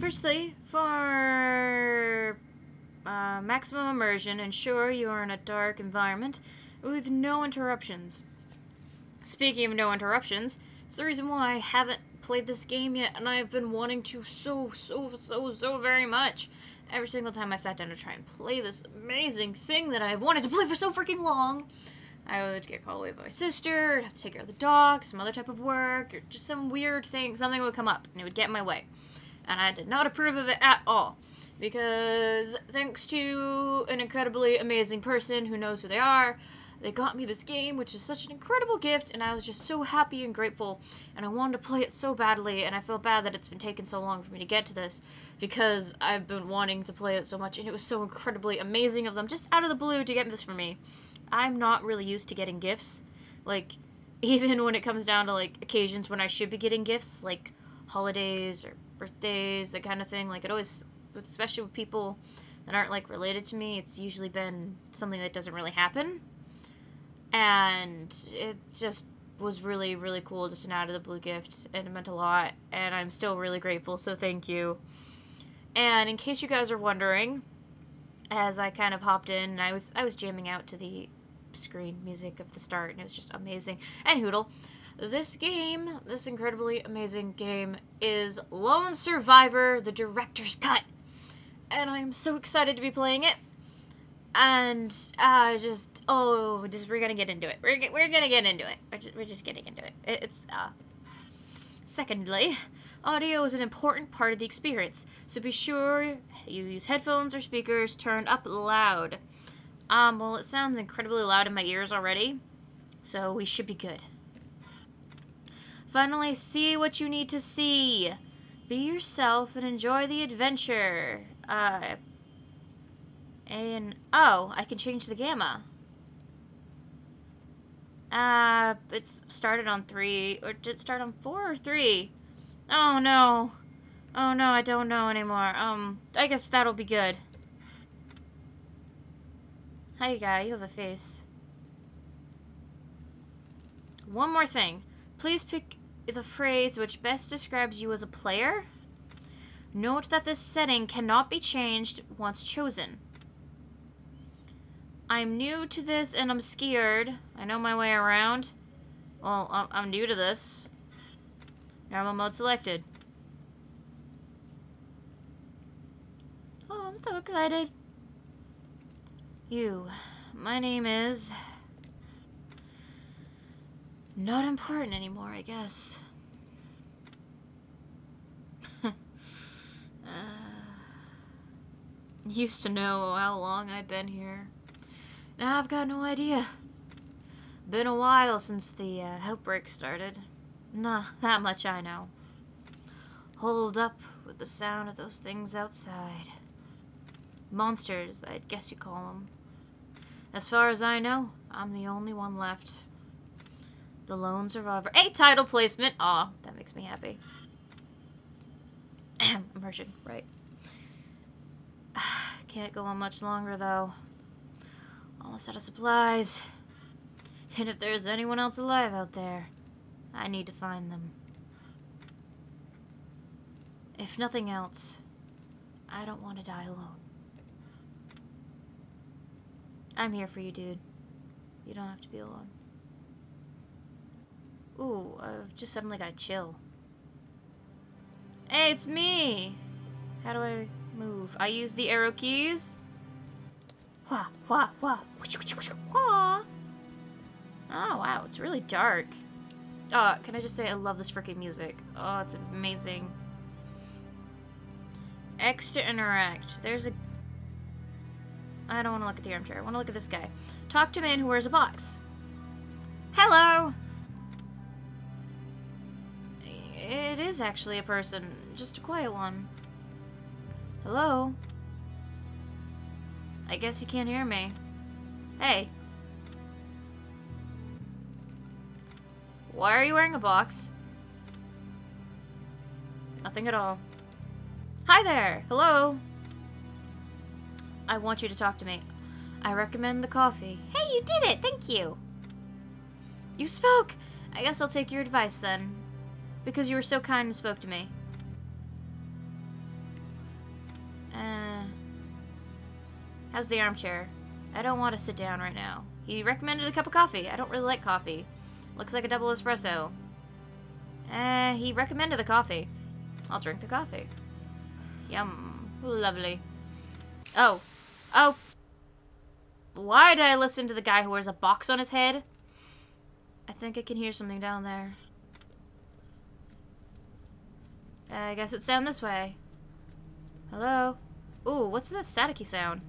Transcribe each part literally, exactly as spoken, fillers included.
Firstly, for uh, maximum immersion, ensure you are in a dark environment with no interruptions. Speaking of no interruptions, it's the reason why I haven't played this game yet, and I've been wanting to so, so, so, so very much. Every single time I sat down to try and play this amazing thing that I've wanted to play for so freaking long, I would get called away by my sister, I'd have to take care of the dog, some other type of work, or just some weird thing, something would come up, and it would get in my way. And I did not approve of it at all, because thanks to an incredibly amazing person who knows who they are, they got me this game, which is such an incredible gift, and I was just so happy and grateful, and I wanted to play it so badly, and I feel bad that it's been taking so long for me to get to this, because I've been wanting to play it so much, and it was so incredibly amazing of them, just out of the blue, to get this for me. I'm not really used to getting gifts, like, even when it comes down to, like, occasions when I should be getting gifts, like holidays or birthdays, that kind of thing, like, it always, especially with people that aren't, like, related to me, it's usually been something that doesn't really happen. And it just was really, really cool, just an out-of-the-blue gift, and it meant a lot, and I'm still really grateful, so thank you. And in case you guys are wondering, as I kind of hopped in, I was I was jamming out to the screen music of the start, and it was just amazing. And Hoodle, this game, this incredibly amazing game, is Lone Survivor, the Director's Cut, and I'm so excited to be playing it. And, uh, just, oh, just, we're gonna get into it. We're, we're gonna get into it. We're just, we're just getting into it. it. It's, uh, secondly, audio is an important part of the experience, so be sure you use headphones or speakers turned up loud. Um, well, it sounds incredibly loud in my ears already, so we should be good. Finally, see what you need to see. Be yourself and enjoy the adventure. Uh... And, oh, I can change the gamma. Uh, it's started on three, or did it start on four or three? Oh, no. Oh, no, I don't know anymore. Um, I guess that'll be good. Hi, guy, you have a face. One more thing. Please pick the phrase which best describes you as a player. Note that this setting cannot be changed once chosen. I'm new to this and I'm scared. I know my way around. Well, I'm new to this. Normal mode selected. Oh, I'm so excited. You. My name is... Not important anymore, I guess. uh, used to know how long I'd been here. Now I've got no idea. Been a while since the uh, outbreak started. Nah, that much I know. Holed up with the sound of those things outside. Monsters, I'd guess you call them. As far as I know, I'm the only one left. The Lone Survivor. Hey, title placement! Aw, that makes me happy. Immersion, right. Can't go on much longer, though. Almost out of supplies. And if there's anyone else alive out there, I need to find them. If nothing else, I don't want to die alone. I'm here for you, dude. You don't have to be alone. Ooh, I've just suddenly got a chill. Hey, it's me! How do I move? I use the arrow keys. Wah, wah, wah. Oh, wow, it's really dark. Oh, can I just say I love this freaking music? Oh, it's amazing. X to interact. There's a... I don't want to look at the armchair. I want to look at this guy. Talk to a man who wears a box. Hello! It is actually a person. Just a quiet one. Hello? I guess you can't hear me. Hey. Why are you wearing a box? Nothing at all. Hi there! Hello! I want you to talk to me. I recommend the coffee. Hey, you did it! Thank you! You spoke! I guess I'll take your advice then. Because you were so kind and spoke to me. How's the armchair? I don't want to sit down right now. He recommended a cup of coffee. I don't really like coffee. Looks like a double espresso. Eh, he recommended the coffee. I'll drink the coffee. Yum. Lovely. Oh. Oh. Why did I listen to the guy who wears a box on his head? I think I can hear something down there. I guess it's down this way. Hello? Ooh, what's that staticky sound?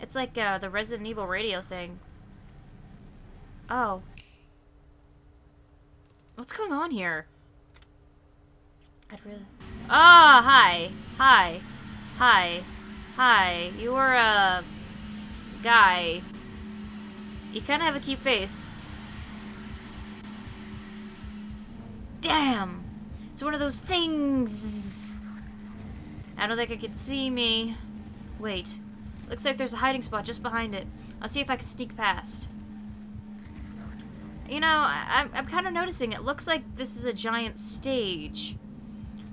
It's like uh, the Resident Evil radio thing. Oh. What's going on here? I'd really... Ah, oh, hi. Hi. Hi. Hi. You are a... guy. You kind of have a cute face. Damn! It's one of those things! I don't think it can see me. Wait. Looks like there's a hiding spot just behind it. I'll see if I can sneak past. You know, I, I'm kind of noticing it looks like this is a giant stage.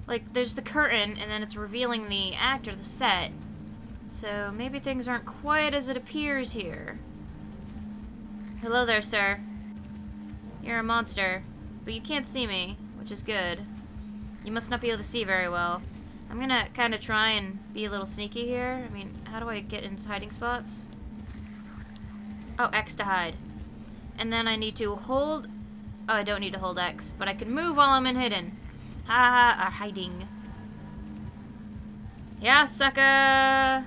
Like, there's the curtain, and then it's revealing the act or the set. So, maybe things aren't quite as it appears here. Hello there, sir. You're a monster, but you can't see me, which is good. You must not be able to see very well. I'm gonna kind of try and be a little sneaky here. I mean, how do I get into hiding spots? Oh, X to hide. And then I need to hold... Oh, I don't need to hold X, but I can move while I'm in hidden. Ha ha, or hiding. Yeah, sucker!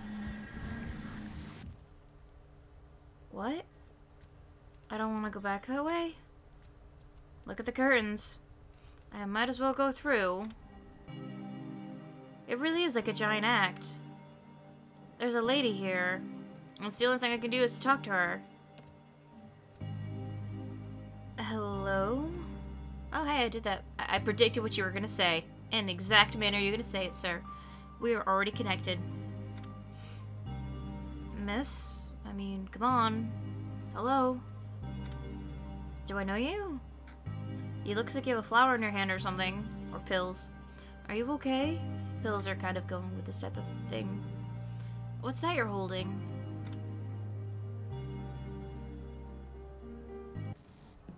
What? I don't want to go back that way. Look at the curtains. I might as well go through. It really is like a giant act. There's a lady here. And the only thing I can do is to talk to her. Hello? Oh, hey, I did that. I, I predicted what you were going to say. In the exact manner you're going to say it, sir. We are already connected. Miss? I mean, come on. Hello? Do I know you? You look like you have a flower in your hand or something. Or pills. Are you okay? Pills are kind of going with this type of thing. What's that you're holding?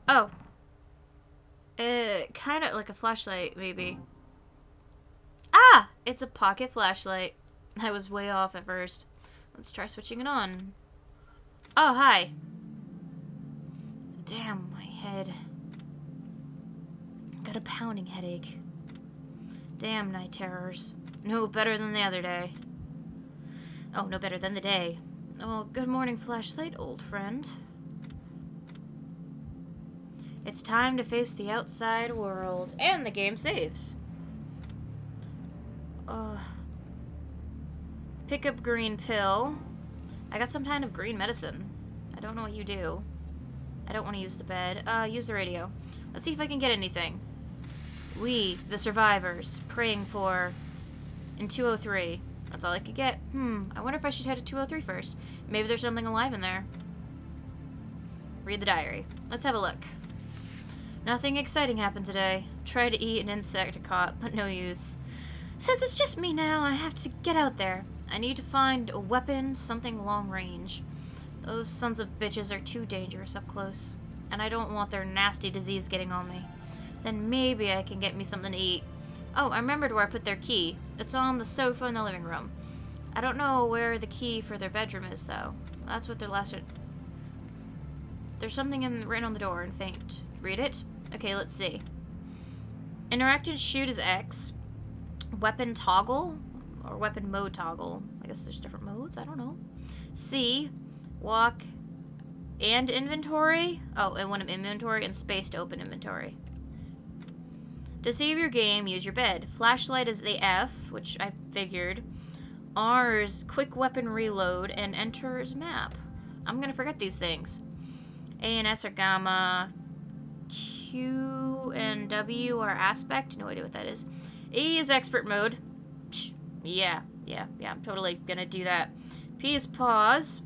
Oh. Uh, kind of like a flashlight, maybe. Ah! It's a pocket flashlight. I was way off at first. Let's try switching it on. Oh, hi. Damn, my head. Got a pounding headache. Damn night terrors. No better than the other day. Oh, no better than the day. Well, good morning, flashlight, old friend. It's time to face the outside world. And the game saves. Uh, pick up green pill. I got some kind of green medicine. I don't know what you do. I don't want to use the bed. Uh, use the radio. Let's see if I can get anything. We, the survivors, praying for... in two oh three. That's all I could get. Hmm, I wonder if I should head to two oh three first. Maybe there's something alive in there. Read the diary. Let's have a look. Nothing exciting happened today. Tried to eat an insect I caught, but no use. Says it's just me now. I have to get out there. I need to find a weapon, something long range. Those sons of bitches are too dangerous up close. And I don't want their nasty disease getting on me. Then maybe I can get me something to eat. Oh, I remembered where I put their key. It's on the sofa in the living room. I don't know where the key for their bedroom is, though. That's what their last... There's something in, written on the door in faint. Read it? Okay, let's see. Interact and shoot is X. Weapon toggle? Or weapon mode toggle. I guess there's different modes. I don't know. C. Walk and inventory. Oh, and when I'm inventory and space to open inventory. To save your game, use your bed. Flashlight is the F, which I figured. R is quick weapon reload. And enter is map. I'm going to forget these things. A and S are gamma. Q and W are aspect. No idea what that is. E is expert mode. Yeah, yeah, yeah. I'm totally gonna do that. P is pause.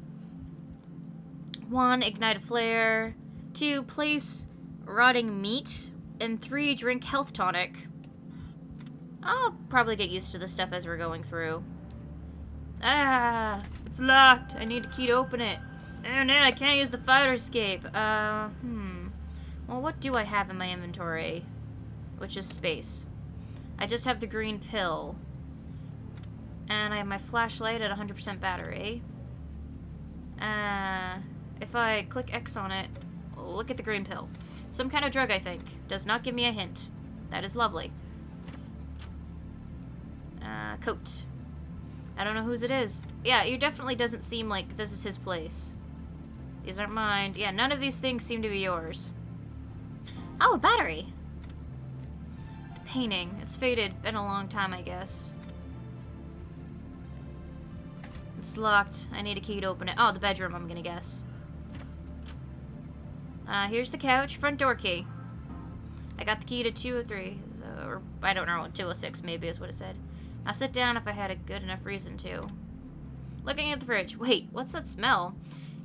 One, ignite a flare. Two, place rotting meat. And three, drink health tonic. I'll probably get used to this stuff as we're going through. Ah, it's locked. I need a key to open it. Oh no, I can't use the fire escape. Uh, hmm. Well, what do I have in my inventory? Which is space. I just have the green pill. And I have my flashlight at one hundred percent battery. Uh, if I click X on it, look at the green pill. Some kind of drug, I think. Does not give me a hint. That is lovely. Uh, coat. I don't know whose it is. Yeah, it definitely doesn't seem like this is his place. These aren't mine. Yeah, none of these things seem to be yours. Oh, a battery! The painting. It's faded. Been a long time, I guess. It's locked. I need a key to open it. Oh, the bedroom, I'm gonna guess. Uh, here's the couch. Front door key. I got the key to two oh three. So, or, I don't know, two oh six maybe is what it said. I'll sit down if I had a good enough reason to. Looking at the fridge. Wait, what's that smell?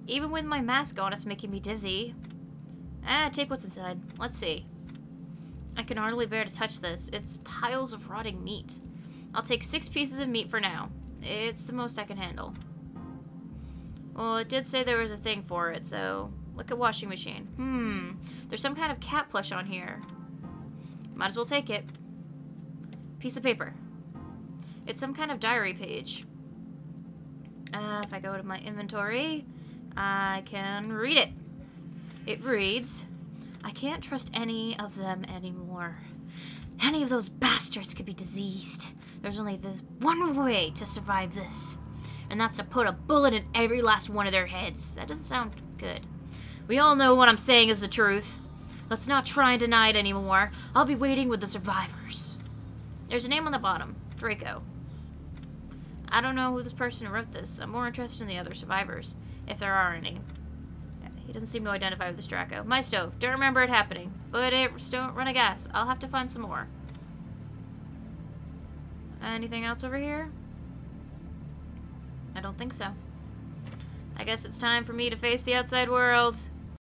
Even with my mask on, it's making me dizzy. Ah, take what's inside. Let's see. I can hardly bear to touch this. It's piles of rotting meat. I'll take six pieces of meat for now. It's the most I can handle. Well, it did say there was a thing for it, so... Look at washing machine. Hmm. There's some kind of cat plush on here. Might as well take it. Piece of paper. It's some kind of diary page. Uh, if I go to my inventory, I can read it. It reads, I can't trust any of them anymore. Any of those bastards could be diseased. There's only this one way to survive this, and that's to put a bullet in every last one of their heads. That doesn't sound good. We all know what I'm saying is the truth. Let's not try and deny it anymore. I'll be waiting with the survivors. There's a name on the bottom. Draco. I don't know who this person who wrote this. I'm more interested in the other survivors, if there are any. He doesn't seem to identify with this Draco. My stove. Don't remember it happening. But it don't run a gas. I'll have to find some more. Anything else over here? I don't think so. I guess it's time for me to face the outside world.